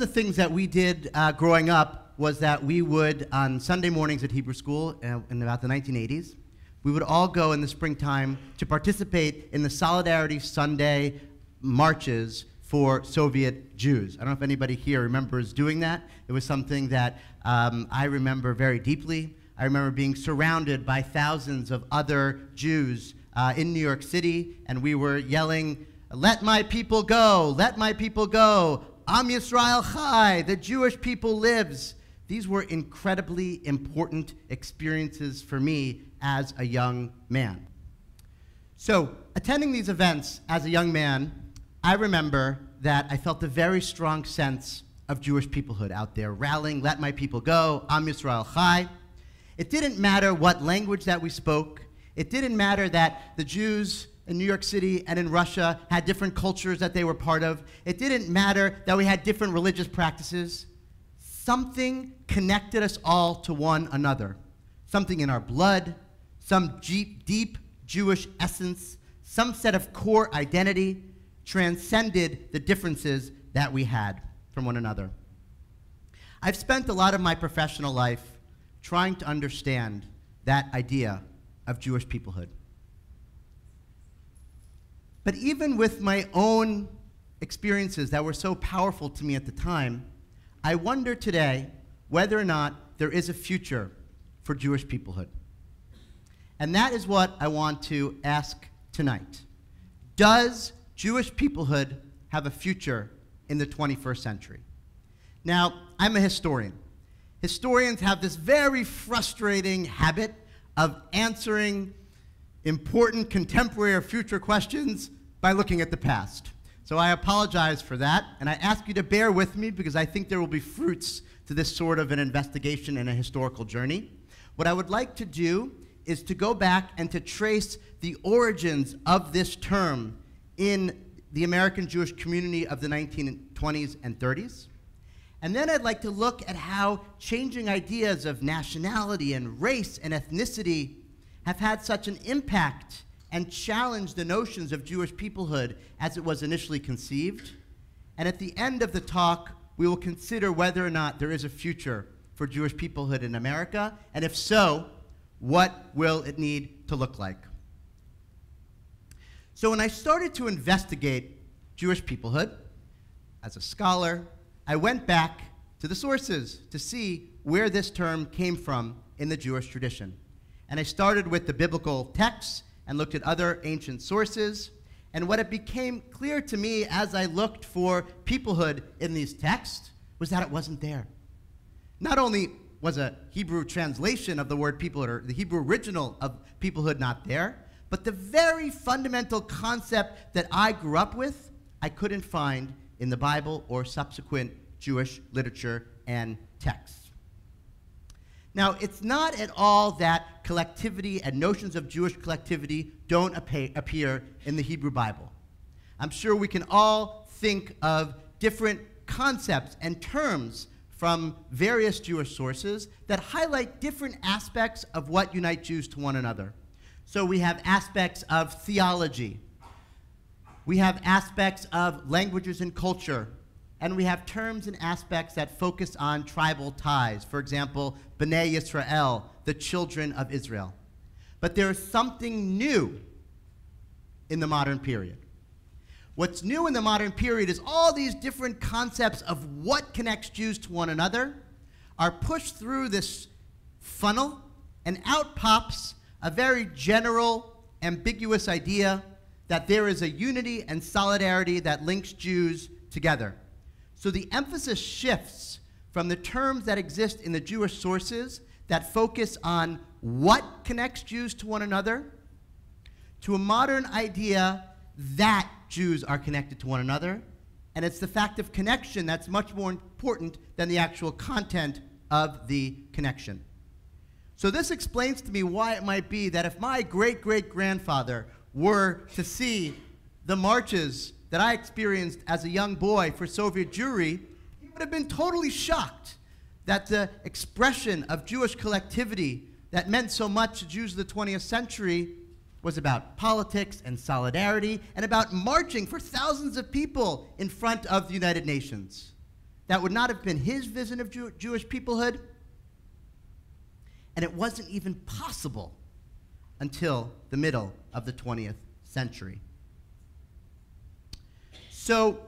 of the things that we did growing up was that we would, on Sunday mornings at Hebrew school in about the 1980s, we would all go in the springtime to participate in the Solidarity Sunday marches for Soviet Jews. I don't know if anybody here remembers doing that. It was something that I remember very deeply. I remember being surrounded by thousands of other Jews in New York City, and we were yelling, "Let my people go, let my people go, Am Yisrael Chai, the Jewish people lives." These were incredibly important experiences for me as a young man. So, attending these events as a young man, I remember that I felt a very strong sense of Jewish peoplehood out there, rallying, "Let my people go, Am Yisrael Chai." It didn't matter what language that we spoke. It didn't matter that the Jews in New York City and in Russia had different cultures that they were part of. It didn't matter that we had different religious practices. Something connected us all to one another. Something in our blood, some deep Jewish essence, some set of core identity transcended the differences that we had from one another. I've spent a lot of my professional life trying to understand that idea of Jewish peoplehood. But even with my own experiences that were so powerful to me at the time, I wonder today whether or not there is a future for Jewish peoplehood. And that is what I want to ask tonight. Does Jewish peoplehood have a future in the 21st century? Now, I'm a historian. Historians have this very frustrating habit of answering important contemporary or future questions by looking at the past. So I apologize for that, and I ask you to bear with me because I think there will be fruits to this sort of an investigation and a historical journey. What I would like to do is to go back and to trace the origins of this term in the American Jewish community of the 1920s and 30s. And then I'd like to look at how changing ideas of nationality and race and ethnicity have had such an impact and challenged the notions of Jewish peoplehood as it was initially conceived. And at the end of the talk, we will consider whether or not there is a future for Jewish peoplehood in America, and if so, what will it need to look like? So when I started to investigate Jewish peoplehood as a scholar, I went back to the sources to see where this term came from in the Jewish tradition. And I started with the biblical texts and looked at other ancient sources. And what it became clear to me as I looked for peoplehood in these texts was that it wasn't there. Not only was a Hebrew translation of the word peoplehood, or the Hebrew original of peoplehood, not there, but the very fundamental concept that I grew up with, I couldn't find in the Bible or subsequent Jewish literature and texts. Now, it's not at all that collectivity and notions of Jewish collectivity don't appear in the Hebrew Bible. I'm sure we can all think of different concepts and terms from various Jewish sources that highlight different aspects of what unite Jews to one another. So we have aspects of theology, we have aspects of languages and culture, and we have terms and aspects that focus on tribal ties. For example, B'nai Yisrael, the children of Israel. But there is something new in the modern period. What's new in the modern period is all these different concepts of what connects Jews to one another are pushed through this funnel, and out pops a very general, ambiguous idea that there is a unity and solidarity that links Jews together. So the emphasis shifts from the terms that exist in the Jewish sources that focus on what connects Jews to one another to a modern idea that Jews are connected to one another, and it's the fact of connection that's much more important than the actual content of the connection. So this explains to me why it might be that if my great-great-grandfather were to see the marches that I experienced as a young boy for Soviet Jewry, he would have been totally shocked that the expression of Jewish collectivity that meant so much to Jews of the 20th century was about politics and solidarity and about marching for thousands of people in front of the United Nations. That would not have been his vision of Jewish peoplehood, and it wasn't even possible until the middle of the 20th century. So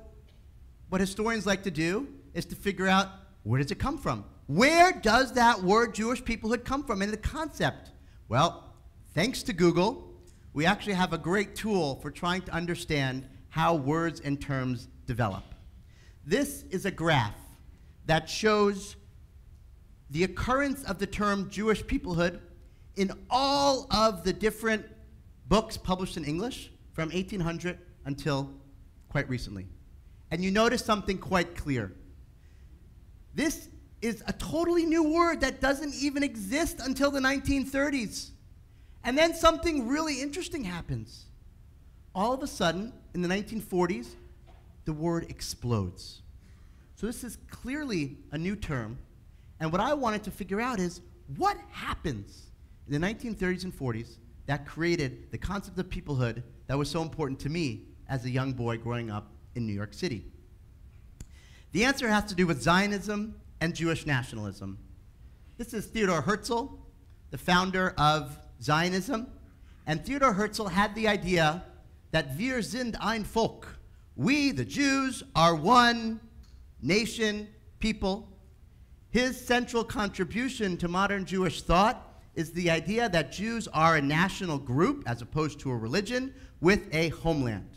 what historians like to do is to figure out, where does it come from? Where does that word Jewish peoplehood come from in the concept? Well, thanks to Google, we actually have a great tool for trying to understand how words and terms develop. This is a graph that shows the occurrence of the term Jewish peoplehood in all of the different books published in English from 1800 until quite recently. And you notice something quite clear. This is a totally new word that doesn't even exist until the 1930s. And then something really interesting happens. All of a sudden, in the 1940s, the word explodes. So this is clearly a new term. And what I wanted to figure out is, what happens in the 1930s and 40s that created the concept of peoplehood that was so important to me as a young boy growing up in New York City? The answer has to do with Zionism and Jewish nationalism. This is Theodor Herzl, the founder of Zionism. And Theodor Herzl had the idea that wir sind ein Volk. We, the Jews, are one nation, people. His central contribution to modern Jewish thought is the idea that Jews are a national group as opposed to a religion with a homeland.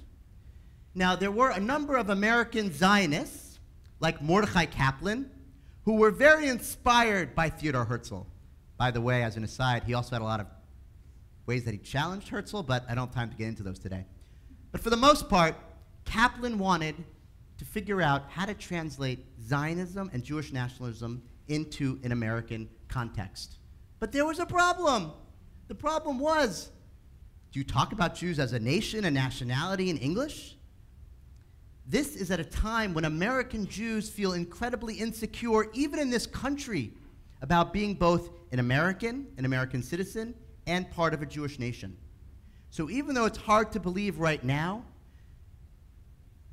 Now, there were a number of American Zionists, like Mordechai Kaplan, who were very inspired by Theodor Herzl. By the way, as an aside, he also had a lot of ways that he challenged Herzl, but I don't have time to get into those today. But for the most part, Kaplan wanted to figure out how to translate Zionism and Jewish nationalism into an American context. But there was a problem. The problem was, do you talk about Jews as a nation, a nationality in English? This is at a time when American Jews feel incredibly insecure, even in this country, about being both an American citizen, and part of a Jewish nation. So even though it's hard to believe right now,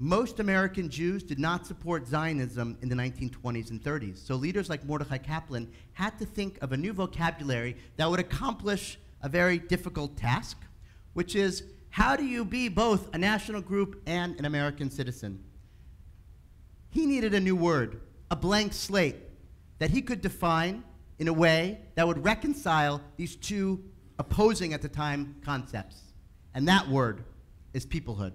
most American Jews did not support Zionism in the 1920s and 30s. So leaders like Mordechai Kaplan had to think of a new vocabulary that would accomplish a very difficult task, which is, how do you be both a national group and an American citizen? He needed a new word, a blank slate, that he could define in a way that would reconcile these two opposing at the time concepts. And that word is peoplehood.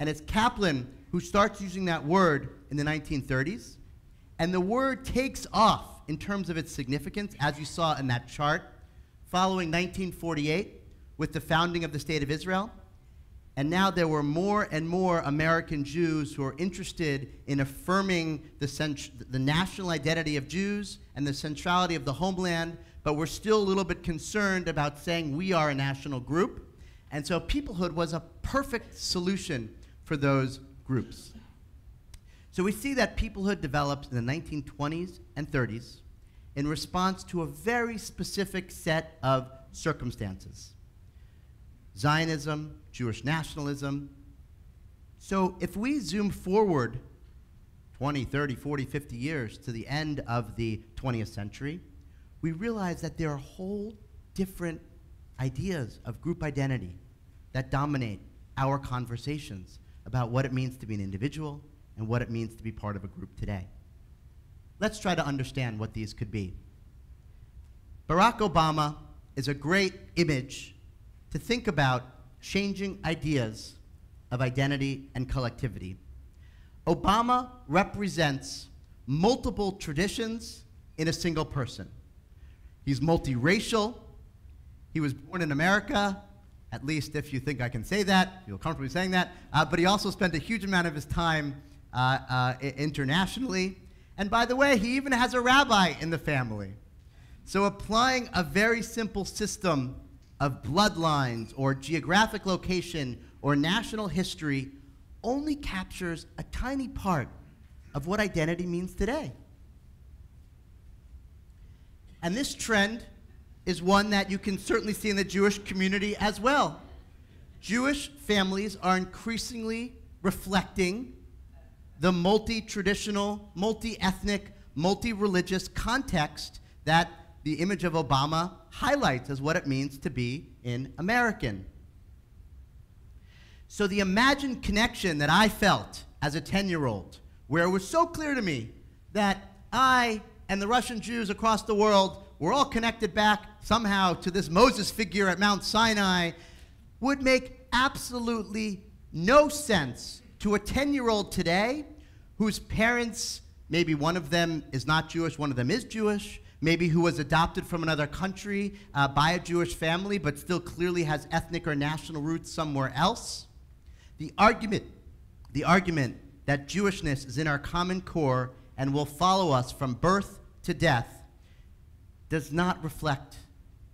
And it's Kaplan who starts using that word in the 1930s. And the word takes off in terms of its significance, as you saw in that chart, following 1948 with the founding of the State of Israel. And now there were more and more American Jews who are interested in affirming the national identity of Jews and the centrality of the homeland, but we're still a little bit concerned about saying we are a national group. And so peoplehood was a perfect solution for those groups. So we see that peoplehood develops in the 1920s and 30s in response to a very specific set of circumstances: Zionism, Jewish nationalism. So if we zoom forward 20, 30, 40, 50 years to the end of the 20th century, we realize that there are whole different ideas of group identity that dominate our conversations about what it means to be an individual and what it means to be part of a group today. Let's try to understand what these could be. Barack Obama is a great image to think about changing ideas of identity and collectivity. Obama represents multiple traditions in a single person. He's multiracial. He was born in America, at least if you think I can say that, you'll comfortably saying that, but he also spent a huge amount of his time internationally. And by the way, he even has a rabbi in the family. So applying a very simple system of bloodlines or geographic location or national history only captures a tiny part of what identity means today. And this trend is one that you can certainly see in the Jewish community as well. Jewish families are increasingly reflecting the multi-traditional, multi-ethnic, multi-religious context that the image of Obama highlights as what it means to be an American. So the imagined connection that I felt as a 10-year-old, where it was so clear to me that I and the Russian Jews across the world were all connected back somehow to this Moses figure at Mount Sinai, would make absolutely no sense to a 10-year-old today whose parents, maybe one of them is not Jewish, one of them is Jewish, maybe who was adopted from another country by a Jewish family but still clearly has ethnic or national roots somewhere else. The argument that Jewishness is in our common core and will follow us from birth to death does not reflect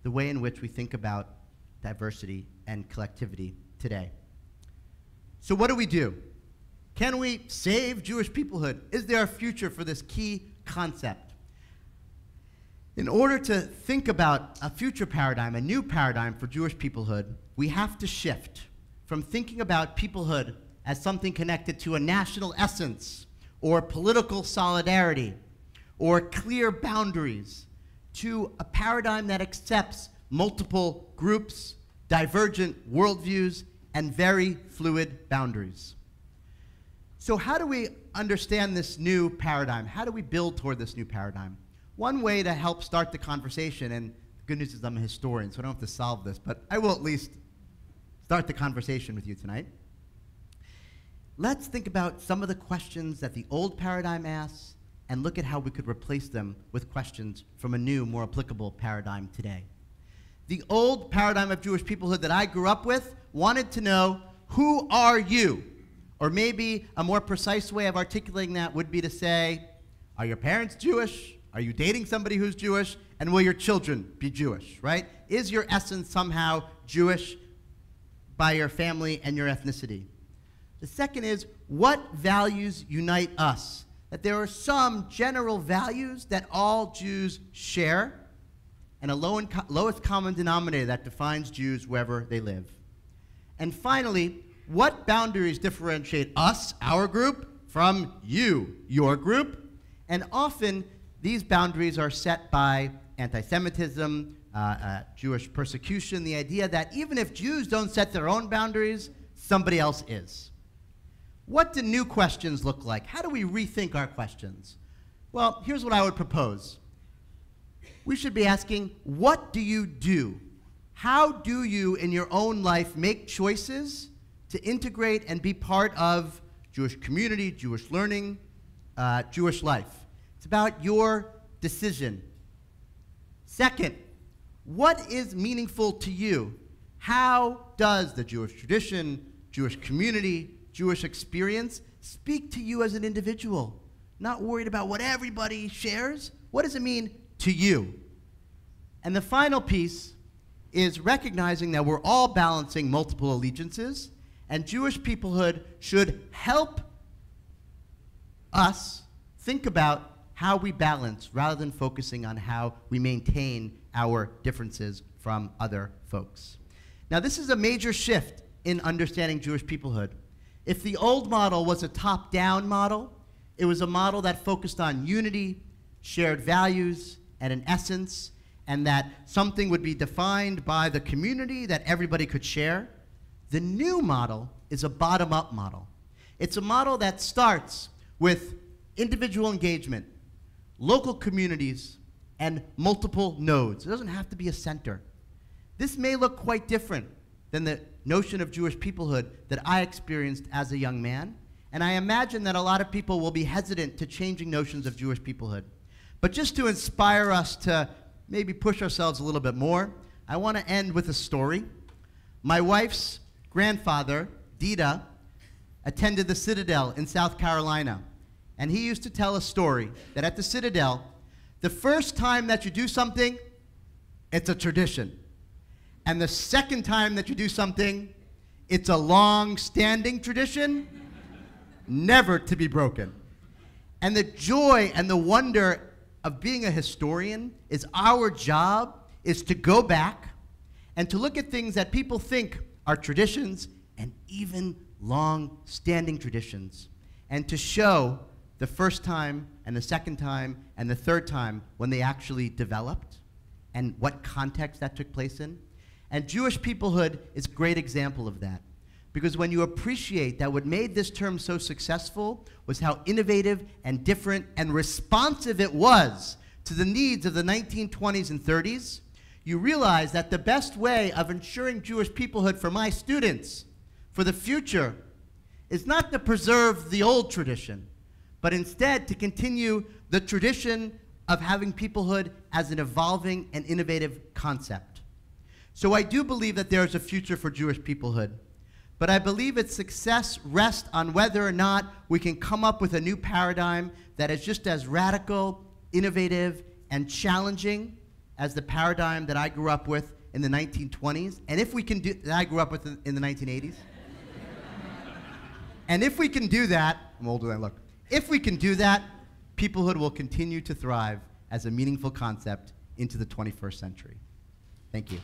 the way in which we think about diversity and collectivity today. So what do we do? Can we save Jewish peoplehood? Is there a future for this key concept? In order to think about a future paradigm, a new paradigm for Jewish peoplehood, we have to shift from thinking about peoplehood as something connected to a national essence or political solidarity or clear boundaries to a paradigm that accepts multiple groups, divergent worldviews, and very fluid boundaries. So how do we understand this new paradigm? How do we build toward this new paradigm? One way to help start the conversation, and the good news is I'm a historian, so I don't have to solve this, but I will at least start the conversation with you tonight. Let's think about some of the questions that the old paradigm asks and look at how we could replace them with questions from a new, more applicable paradigm today. The old paradigm of Jewish peoplehood that I grew up with wanted to know, who are you? Or maybe a more precise way of articulating that would be to say, are your parents Jewish? Are you dating somebody who's Jewish? And will your children be Jewish, right? Is your essence somehow Jewish by your family and your ethnicity? The second is, what values unite us? That there are some general values that all Jews share, and a lowest common denominator that defines Jews wherever they live. And finally, what boundaries differentiate us, our group, from you, your group? And often, these boundaries are set by anti-Semitism, Jewish persecution, the idea that even if Jews don't set their own boundaries, somebody else is. What do new questions look like? How do we rethink our questions? Well, here's what I would propose. We should be asking, what do you do? How do you, in your own life, make choices to integrate and be part of Jewish community, Jewish learning, Jewish life? It's about your decision. Second, what is meaningful to you? How does the Jewish tradition, Jewish community, Jewish experience speak to you as an individual? Not worried about what everybody shares. What does it mean to you? And the final piece is recognizing that we're all balancing multiple allegiances, and Jewish peoplehood should help us think about how we balance rather than focusing on how we maintain our differences from other folks. Now, this is a major shift in understanding Jewish peoplehood. If the old model was a top-down model, it was a model that focused on unity, shared values, and an essence, and that something would be defined by the community that everybody could share. The new model is a bottom-up model. It's a model that starts with individual engagement, local communities, and multiple nodes. It doesn't have to be a center. This may look quite different than the notion of Jewish peoplehood that I experienced as a young man, and I imagine that a lot of people will be hesitant to changing notions of Jewish peoplehood. But just to inspire us to maybe push ourselves a little bit more, I want to end with a story. My wife's grandfather, Dida, attended the Citadel in South Carolina. And he used to tell a story that at the Citadel, the first time that you do something, it's a tradition. And the second time that you do something, it's a long-standing tradition, never to be broken. And the joy and the wonder of being a historian is our job is to go back and to look at things that people think are traditions and even long-standing traditions, and to show the first time and the second time and the third time when they actually developed and what context that took place in. And Jewish peoplehood is a great example of that. Because when you appreciate that what made this term so successful was how innovative and different and responsive it was to the needs of the 1920s and 30s, you realize that the best way of ensuring Jewish peoplehood for my students for the future is not to preserve the old tradition, but instead to continue the tradition of having peoplehood as an evolving and innovative concept. So I do believe that there is a future for Jewish peoplehood. But I believe its success rests on whether or not we can come up with a new paradigm that is just as radical, innovative, and challenging as the paradigm that I grew up with in the 1920s, and if we can do that I grew up with in the 1980s. And if we can do that, I'm older than I look. If we can do that, peoplehood will continue to thrive as a meaningful concept into the 21st century. Thank you.